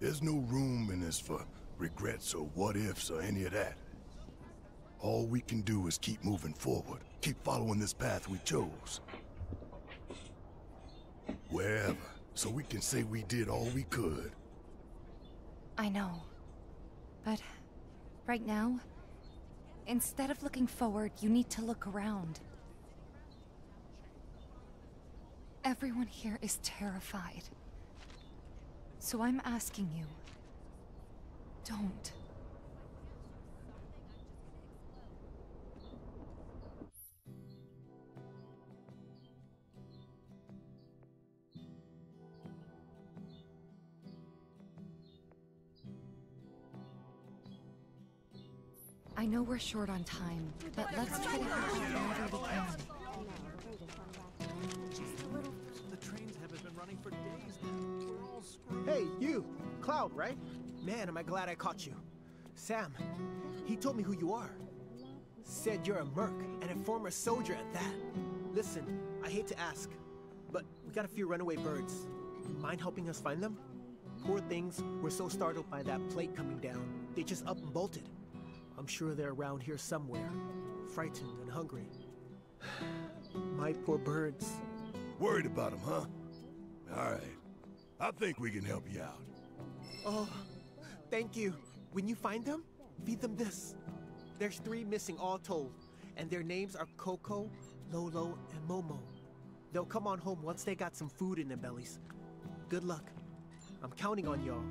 There's no room in this for regrets or what-ifs or any of that. All we can do is keep moving forward, keep following this path we chose. Wherever, so we can say we did all we could. I know. But right now, instead of looking forward, you need to look around. Everyone here is terrified. So I'm asking you, don't. I know we're short on time, but let's try to help whenever we can. The trains haven't been running for days now. We're all screwed. Hey, you! Cloud, right? Man, am I glad I caught you. Sam, he told me who you are. Said you're a merc, and a former soldier at that. Listen, I hate to ask, but we got a few runaway birds. Mind helping us find them? Poor things were so startled by that plate coming down, they just up and bolted. I'm sure they're around here somewhere, frightened and hungry. My poor birds. Worried about them, huh? All right. I think we can help you out. Oh, thank you. When you find them, feed them this. There's 3 missing all told, and their names are Coco, Lolo, and Momo. They'll come on home once they got some food in their bellies. Good luck. I'm counting on y'all.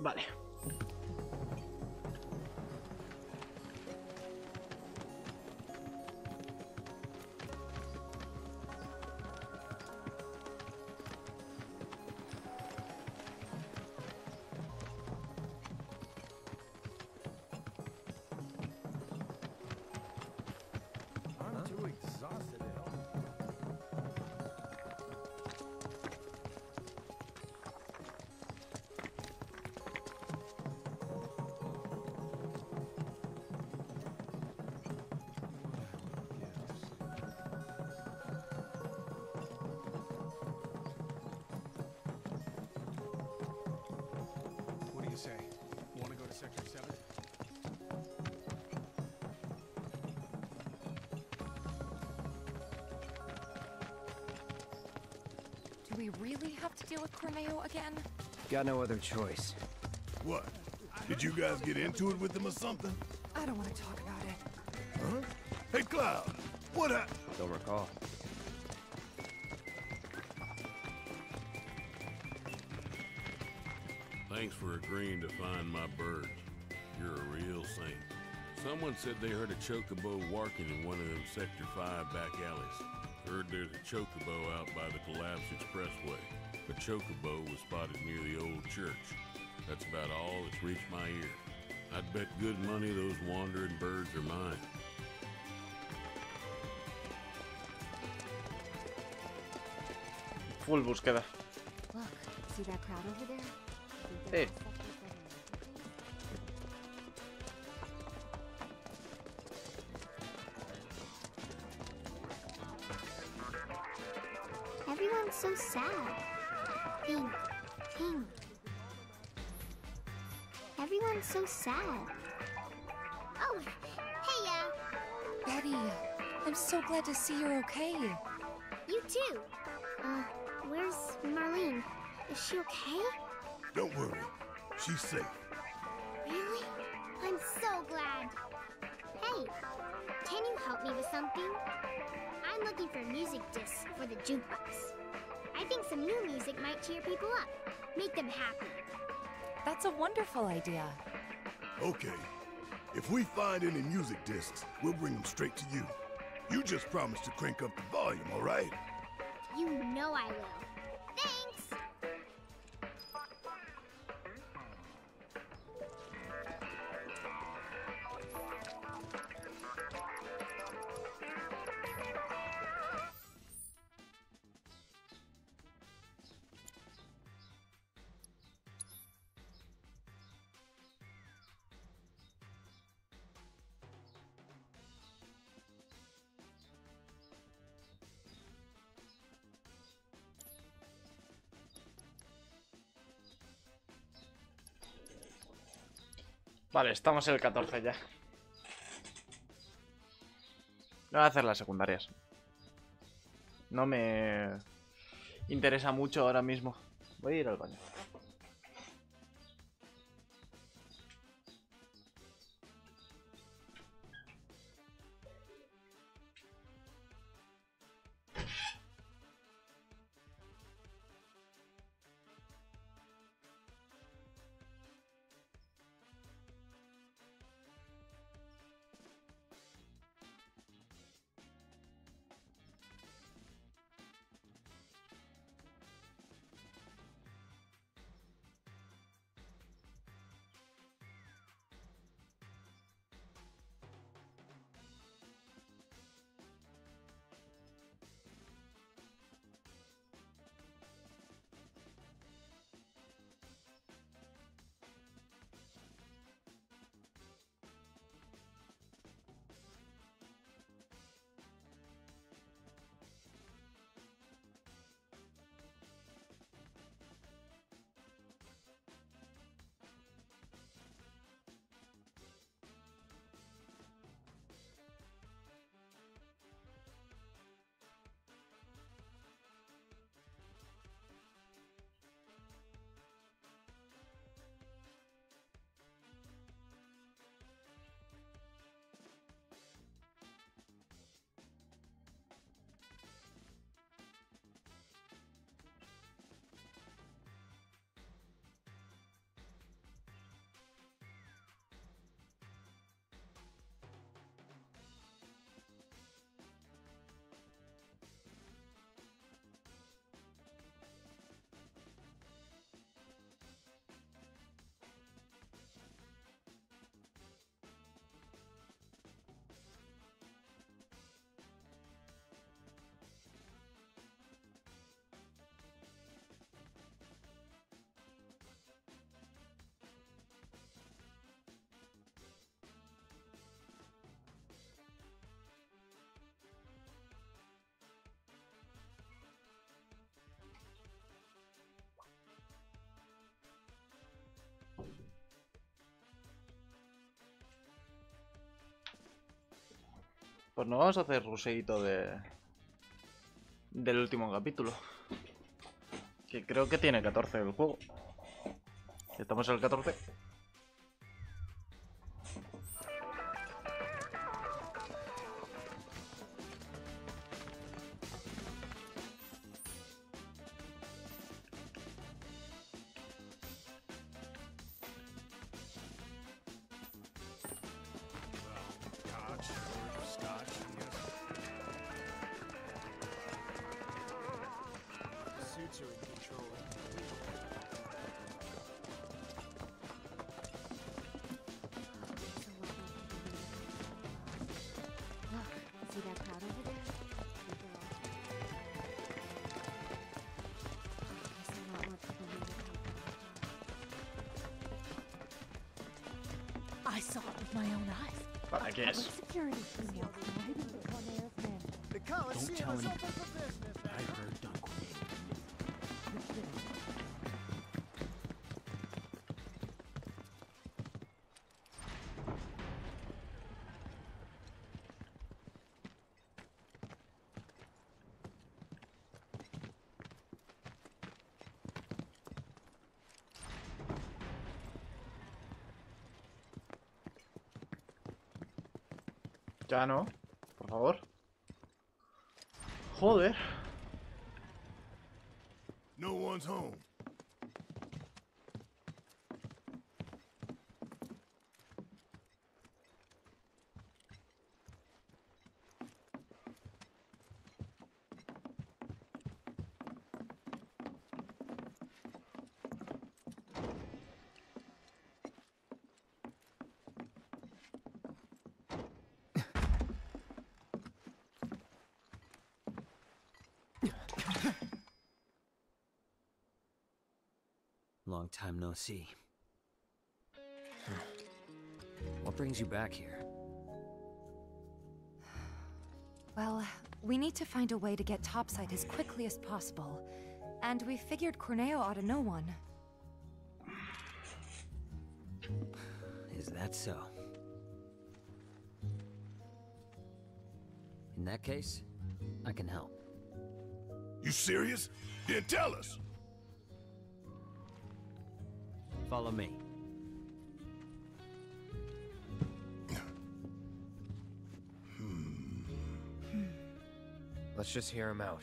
Vale. Sector 7. Do we really have to deal with Corneo again? Got no other choice. What? Did you guys get into it with them or something? I don't want to talk about it. Huh? Hey, Cloud! What I don't recall. Thanks for agreeing to find my birds. You're a real saint. Someone said they heard a chocobo walking in one of them Sector 5 back alleys. Heard there's a chocobo out by the collapsed expressway. A chocobo was spotted near the old church. That's about all that's reached my ear. I'd bet good money those wandering birds are mine. Full búsqueda. Look, see that crowd over there? Hey. Everyone looks so sad. Ping. Everyone's so sad. Oh, hey-ya. Betty, I'm so glad to see you're okay. You too. Where's Marlene? Is she okay? Don't worry. She's safe. Really? I'm so glad. Hey, can you help me with something? I'm looking for music discs for the jukebox. I think some new music might cheer people up, make them happy. That's a wonderful idea. Okay. If we find any music discs, we'll bring them straight to you. You just promised to crank up the volume, all right? You know I will. Vale, estamos en el 14 ya. No voy a hacer las secundarias. No me interesa mucho ahora mismo. Voy a ir al baño. Pues nos vamos a hacer ruseíto del último capítulo. Que creo que tiene 14 el juego. Estamos en el 14. ¿Para qué es? Don't tell anyone. I heard Don Corneo Ya no, por favor. Joder. No one's home. Long time no see. What brings you back here? Well, we need to find a way to get topside as quickly as possible. And we figured Corneo ought to know one. Is that so? In that case, I can help. You serious? Then tell us! Follow me. Let's just hear him out.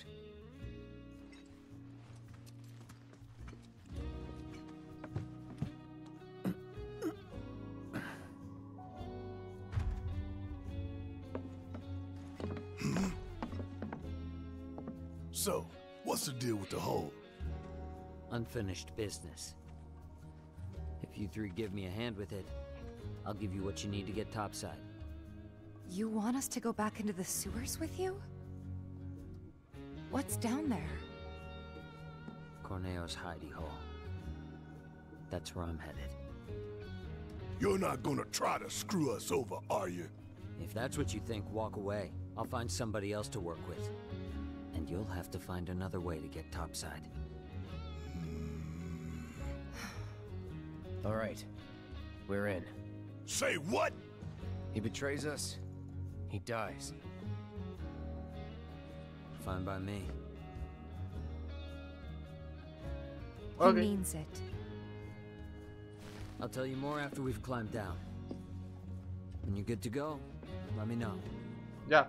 So, what's the deal with the hole? Unfinished business. If you three give me a hand with it, I'll give you what you need to get topside. You want us to go back into the sewers with you? What's down there? Corneo's hidey hole. That's where I'm headed. You're not gonna try to screw us over, are you? If that's what you think, walk away. I'll find somebody else to work with. And you'll have to find another way to get topside. All right, we're in. Say what? He betrays us, he dies. Fine by me. Okay. He means it. I'll tell you more after we've climbed down. When you're good to go, let me know. Yeah.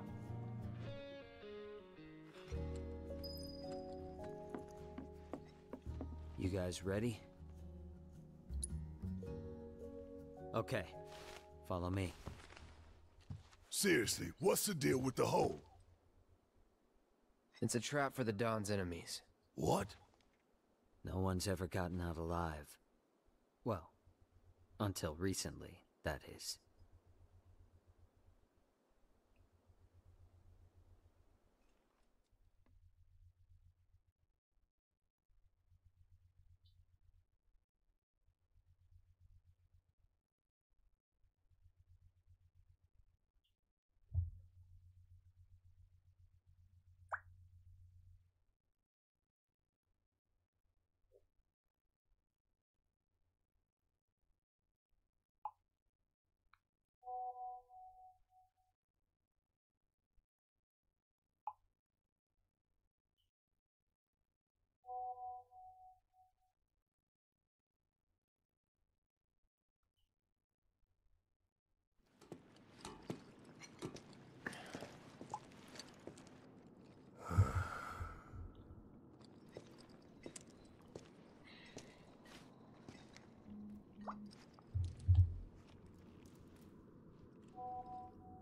You guys ready? Okay, follow me. Seriously, what's the deal with the hole? It's a trap for the Don's enemies. What? No one's ever gotten out alive. Well, until recently, that is.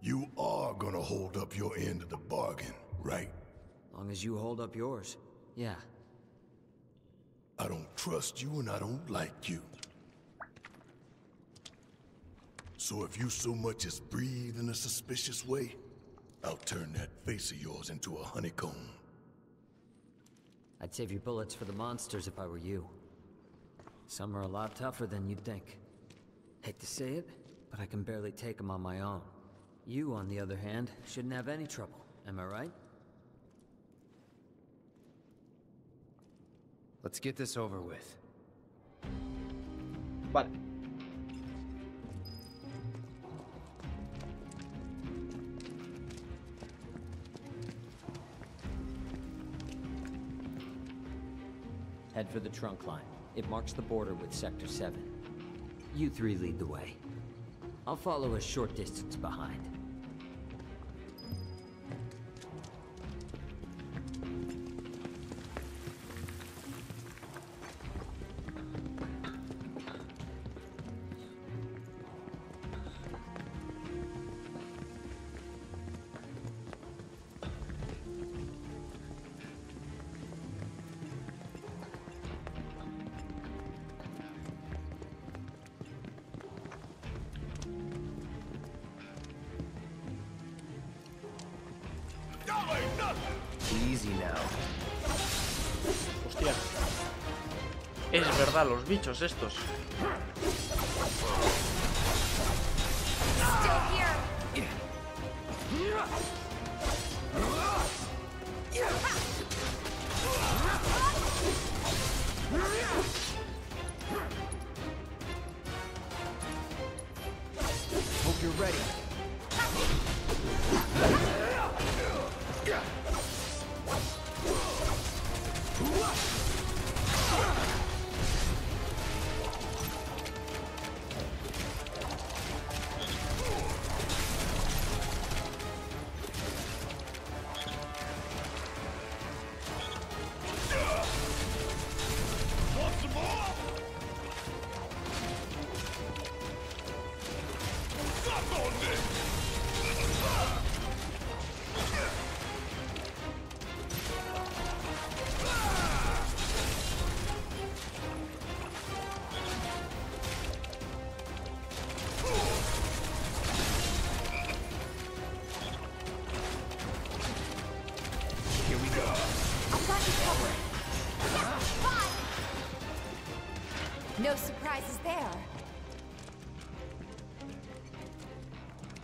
You are gonna hold up your end of the bargain, right? Long as you hold up yours, yeah. I don't trust you and I don't like you. So if you so much as breathe in a suspicious way, I'll turn that face of yours into a honeycomb. I'd save your bullets for the monsters if I were you. Some are a lot tougher than you'd think. Hate to say it, but I can barely take them on my own. You, on the other hand, shouldn't have any trouble, am I right? Let's get this over with. But... head for the trunk line. It marks the border with Sector 7. You three lead the way. I'll follow a short distance behind. Hostia. Es verdad, los bichos estos. Hope you're ready.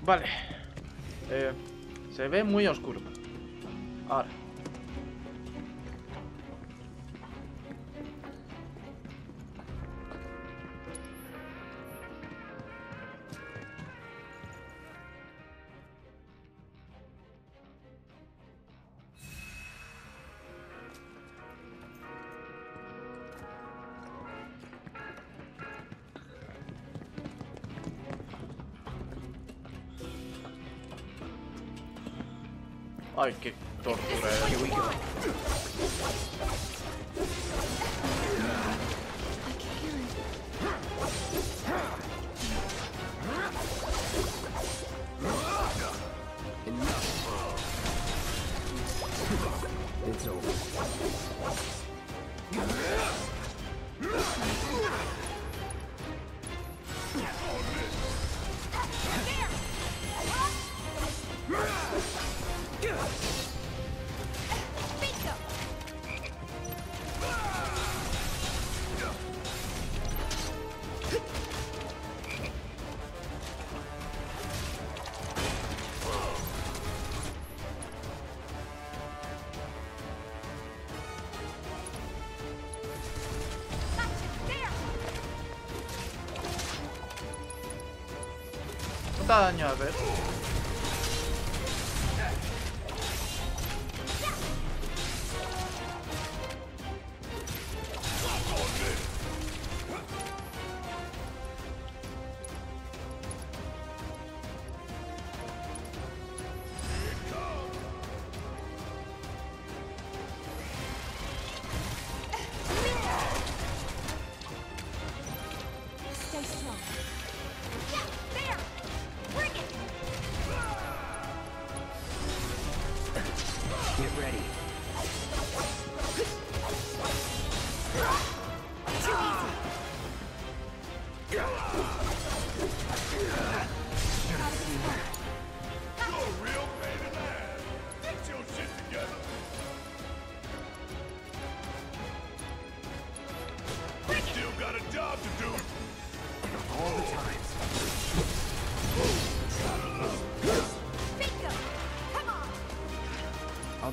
Vale, se ve muy oscuro. Ahora. Ay, qué tortura, daño, a ver.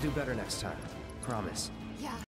Do better next time. Promise.